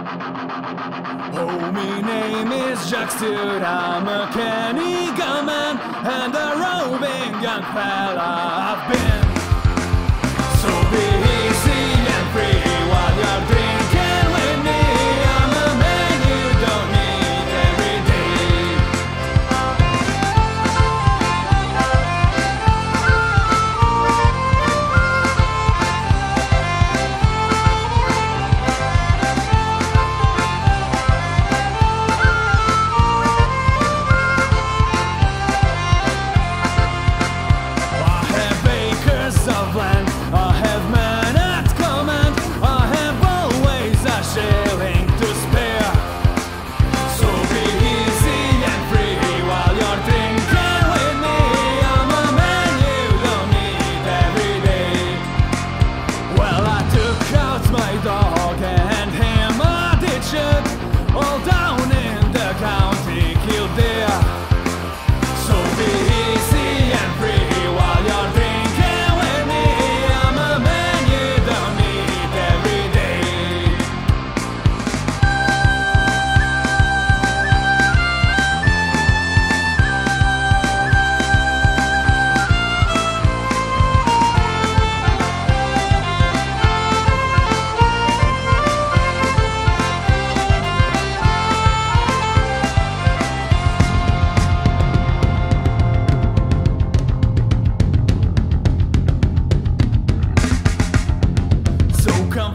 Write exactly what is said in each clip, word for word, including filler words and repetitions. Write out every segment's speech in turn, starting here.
Oh, me name is Jock Stewart, I'm a canny gunman and a roving young fella I've been. So be easy and free while you're drinking with me. I'm a man you don't need every day. I have acres of land.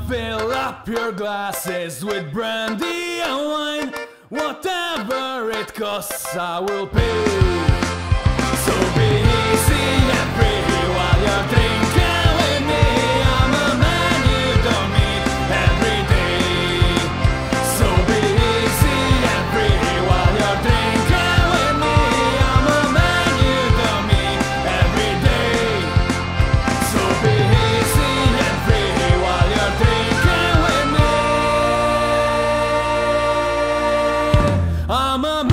Fill up your glasses with brandy and wine. Whatever it costs, I will pay. So be easy and free while you're drinking with me. I'm a man you don't meet every day. So be easy and free while you're drinking with me. I'm a man you don't meet every day. So be easy and free while you're drinking. I'm a